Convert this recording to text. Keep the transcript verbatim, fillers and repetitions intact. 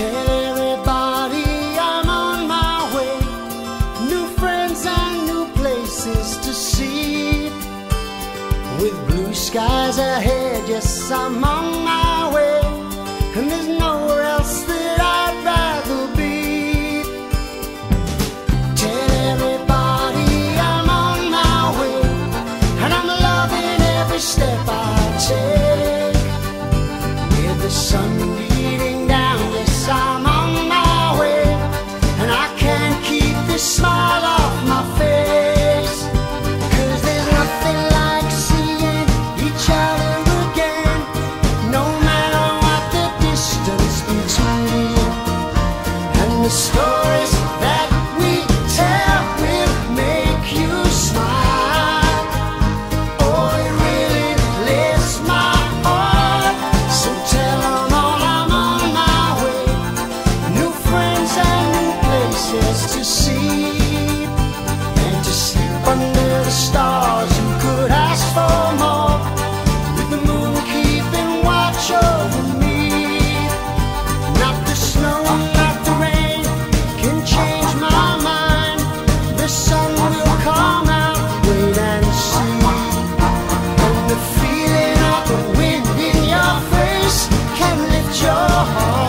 Tell everybody I'm on my way. New friends and new places to see. With blue skies ahead, yes, I'm on my way. And there's nowhere else that I'd rather be. Tell everybody I'm on my way. And I'm loving every step I take. With the sun beating down, yes, I'm on my way. And I can't keep this smile off my face. The stories that we tell will make you smile. Oh, it really lifts my heart. So tell them all I'm on my way. New friends and new places to see. And to sleep under the stars, who could ask for more? With the moon keeping watch over me. Not the snow, not the rain change my mind. The sun will come out, wait and see. And the feeling of the wind in your face can lift your heart.